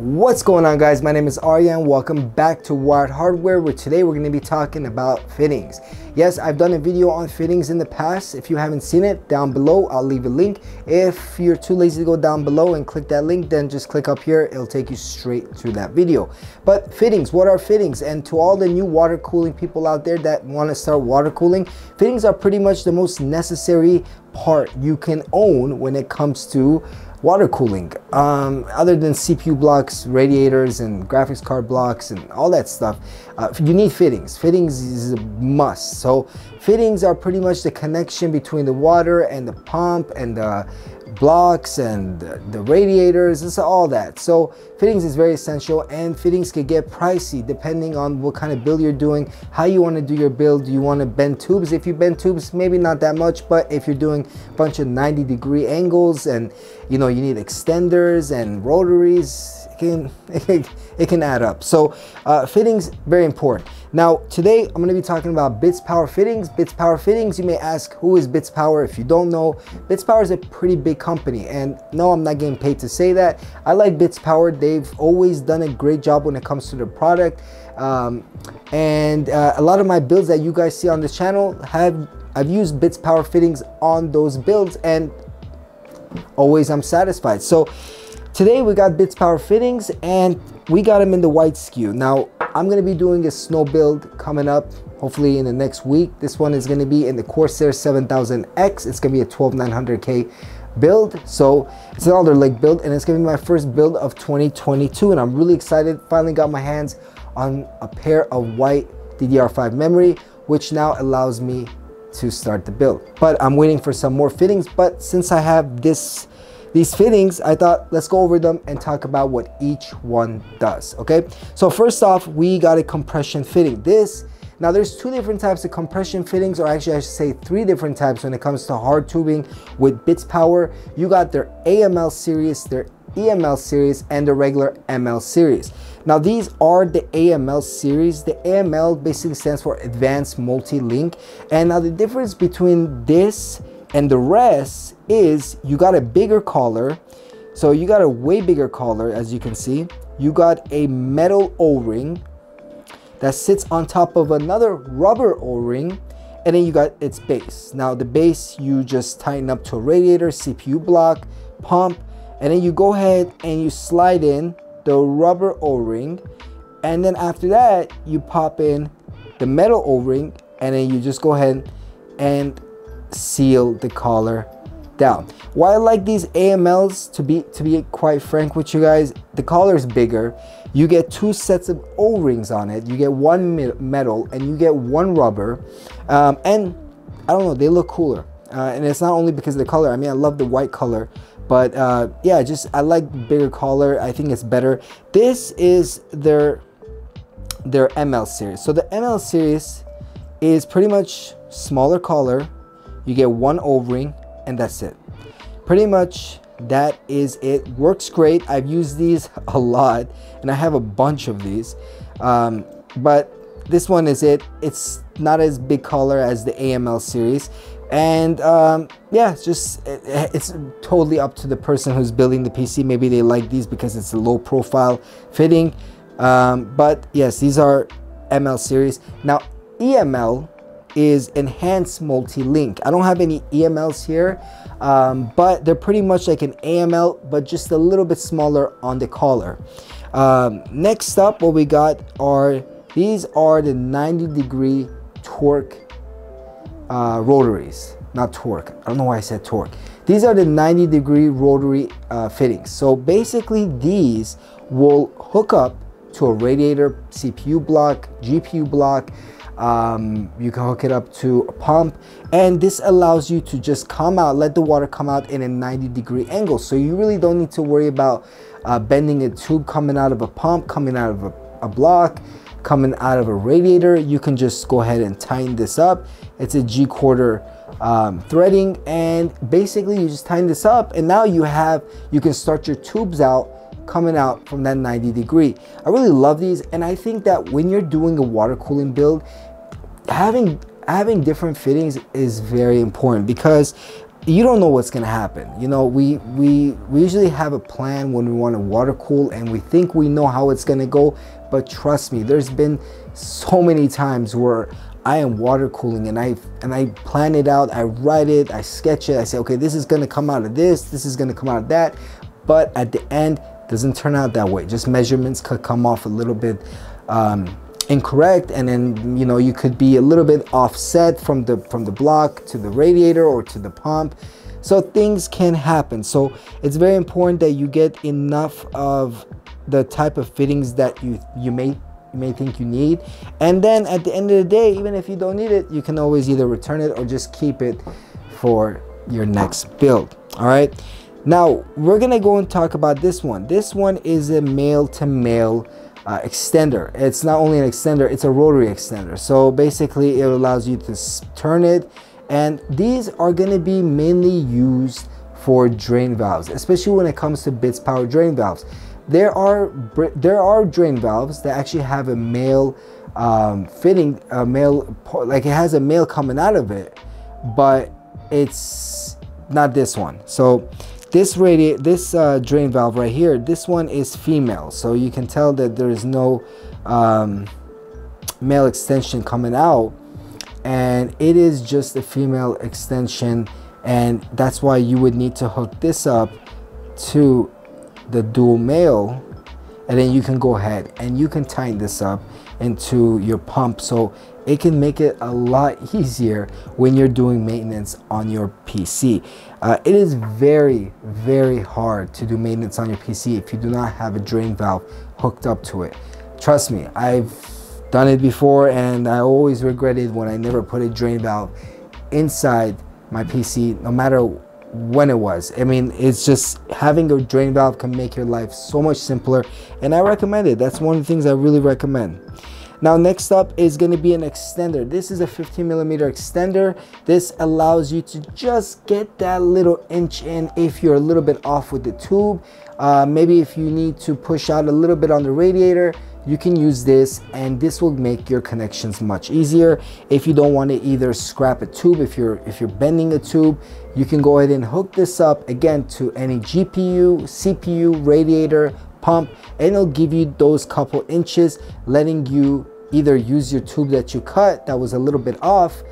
What's going on, guys? My name is Aryan. Welcome back to Wired Hardware, where today we're going to be talking about fittings. Yes, I've done a video on fittings in the past. If you haven't seen it, down below I'll leave a link. If you're too lazy to go down below and click that link, then just click up here, it'll take you straight to that video. But fittings, what are fittings? And to all the new water cooling people out there that want to start water cooling, fittings are pretty much the most necessary part you can own when it comes to water cooling, other than CPU blocks, radiators, and graphics card blocks and all that stuff. You need fittings. Fittings is a must. So fittings are pretty much the connection between the water and the pump and the blocks and the radiators and all that. So fittings is very essential, and fittings could get pricey depending on what kind of build you're doing, how you want to do your build. Do you want to bend tubes? If you bend tubes, maybe not that much, but if you're doing a bunch of 90-degree angles and you know you need extenders and rotaries, it can add up. So fittings, very important. Now today I'm going to be talking about Bitspower fittings. Bitspower fittings, you may ask, who is Bitspower? If you don't know, Bitspower is a pretty big company, and no, I'm not getting paid to say that. I like Bitspower. They've always done a great job when it comes to their product, a lot of my builds that you guys see on this channel I've used Bitspower fittings on those builds, and always I'm satisfied. So today we got Bitspower fittings, and we got them in the white SKU. Now I'm going to be doing a snow build coming up, hopefully in the next week. This one is going to be in the Corsair 7000X. It's going to be a 12900K build, so it's an Alder Lake build, and it's going to be my first build of 2022, and I'm really excited. Finally got my hands on a pair of white DDR5 memory, which now allows me to start the build. But I'm waiting for some more fittings, but since I have these fittings, I thought let's go over them and talk about what each one does. Okay, so first off, we got a compression fitting. Now there's two different types of compression fittings, or actually I should say three different types when it comes to hard tubing with Bitspower. You got their AML series, their EML series, and the regular ML series. Now these are the AML series. The AML basically stands for Advanced Multi-Link. And now the difference between this and the rest is you got a bigger collar. So you got a way bigger collar, as you can see. You got a metal O-ring that sits on top of another rubber O-ring, and then you got its base. Now the base you just tighten up to a radiator, CPU block, pump, and then you go ahead and you slide in the rubber O-ring, and then after that you pop in the metal O-ring, and then you just go ahead and seal the collar down. Why I like these AMLs, to be quite frank with you guys, the collar is bigger. You get two sets of O-rings on it. You get one metal and you get one rubber, and I don't know, they look cooler, and it's not only because of the color. I mean, I love the white color, but yeah, just I like the bigger collar. I think it's better. This is their ML series. So the ML series is pretty much smaller collar. You get one O-ring, and that's it. Pretty much that is it. Works great. I've used these a lot, and I have a bunch of these, but this one is it. It's not as big collar as the AML series, and yeah, it's totally up to the person who's building the PC. Maybe they like these because it's a low profile fitting, but yes, these are ML series. Now EML is Enhanced Multi-Link. I don't have any EMLs here, but they're pretty much like an AML, but just a little bit smaller on the collar. Next up, what we got are, these are the 90-degree torque rotaries. Not torque, I don't know why I said torque. These are the 90-degree rotary fittings. So basically these will hook up to a radiator, CPU block, GPU block. You can hook it up to a pump, and this allows you to just come out, let the water come out in a 90-degree angle. So you really don't need to worry about bending a tube coming out of a pump, coming out of a block, coming out of a radiator. You can just go ahead and tighten this up. It's a g1/4 threading, and basically you just tighten this up, and now you can start your tubes out coming out from that 90-degree. I really love these, and I think that when you're doing a water cooling build, having different fittings is very important, because you don't know what's going to happen. You know, we usually have a plan when we want to water cool and we think we know how it's going to go, but trust me, there's been so many times where I am water cooling and I plan it out, I write it, I sketch it, I say, okay, this is going to come out of this, this is going to come out of that, but at the end, doesn't turn out that way. Just measurements could come off a little bit incorrect, and then, you know, you could be a little bit offset from the block to the radiator or to the pump. So things can happen. So it's very important that you get enough of the type of fittings that you may think you need, and then at the end of the day, even if you don't need it, you can always either return it or just keep it for your next build. All right, now we're gonna go and talk about this one. This one is a male-to-male extender. It's not only an extender, it's a rotary extender. So basically it allows you to turn it, and these are going to be mainly used for drain valves, especially when it comes to Bitspower drain valves. There are drain valves that actually have a male fitting, a male, like it has a male coming out of it, but it's not this one. So this drain valve right here, this one is female, so you can tell that there is no male extension coming out, and it is just a female extension, and that's why you would need to hook this up to the dual male, and then you can go ahead and you can tighten this up into your pump, so it can make it a lot easier when you're doing maintenance on your PC. It is very, very hard to do maintenance on your PC if you do not have a drain valve hooked up to it. Trust me, I've done it before, and I always regretted when I never put a drain valve inside my PC, no matter when it was. I mean, it's just having a drain valve can make your life so much simpler, and I recommend it. That's one of the things I really recommend. Now, next up is going to be an extender. This is a 15mm extender. This allows you to just get that little inch in if you're a little bit off with the tube. Maybe if you need to push out a little bit on the radiator, you can use this, and this will make your connections much easier. If you don't want to either scrap a tube, if you're bending a tube, you can go ahead and hook this up again to any GPU, CPU, radiator, pump, and it'll give you those couple inches, letting you either use your tube that you cut that was a little bit off,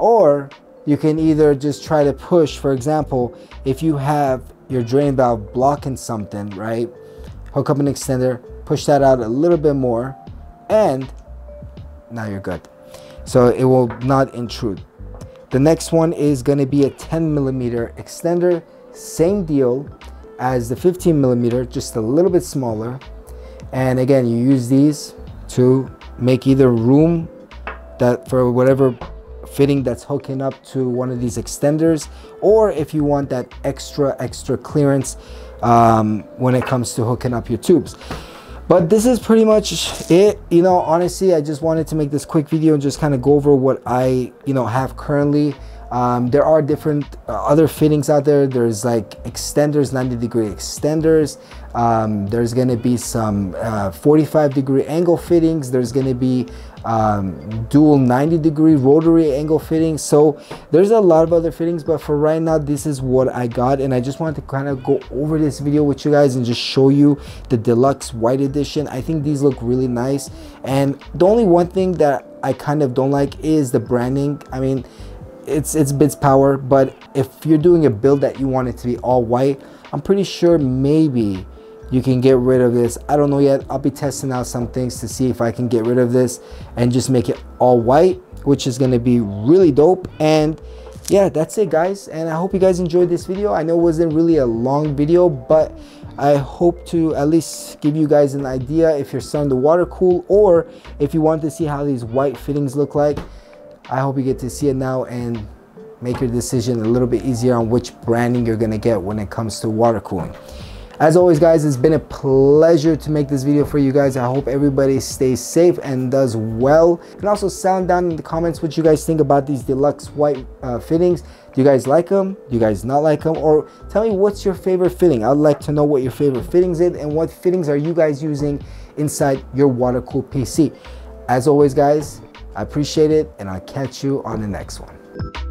or you can either just try to push. For example, if you have your drain valve blocking something, right, hook up an extender, push that out a little bit more, and now you're good. So it will not intrude. The next one is going to be a 10mm extender, same deal as the 15mm, just a little bit smaller, and again, you use these to make either room that for whatever fitting that's hooking up to one of these extenders, or if you want that extra clearance when it comes to hooking up your tubes. But this is pretty much it. You know, honestly, I just wanted to make this quick video and just kind of go over what I, you know, have currently. There are different other fittings out there. There's like extenders, 90-degree extenders. There's going to be some 45-degree angle fittings. There's going to be dual 90-degree rotary angle fittings. So there's a lot of other fittings, but for right now, this is what I got. And I just wanted to kind of go over this video with you guys and just show you the deluxe white edition. I think these look really nice. And the only one thing that I kind of don't like is the branding. I mean, it's Bitspower, but if you're doing a build that you want it to be all white, I'm pretty sure maybe you can get rid of this. I don't know yet. I'll be testing out some things to see if I can get rid of this and just make it all white, which is going to be really dope. And yeah, that's it, guys, and I hope you guys enjoyed this video. I know it wasn't really a long video, but I hope to at least give you guys an idea if you're starting to water cool, or if you want to see how these white fittings look like. I hope you get to see it now and make your decision a little bit easier on which branding you're gonna get when it comes to water cooling. As always, guys, it's been a pleasure to make this video for you guys. I hope everybody stays safe and does well. You can also sound down in the comments what you guys think about these deluxe white fittings. Do you guys like them? Do you guys not like them? Or tell me what's your favorite fitting. I'd like to know what your favorite fittings is and what fittings are you guys using inside your water cooled PC. As always, guys, I appreciate it, and I'll catch you on the next one.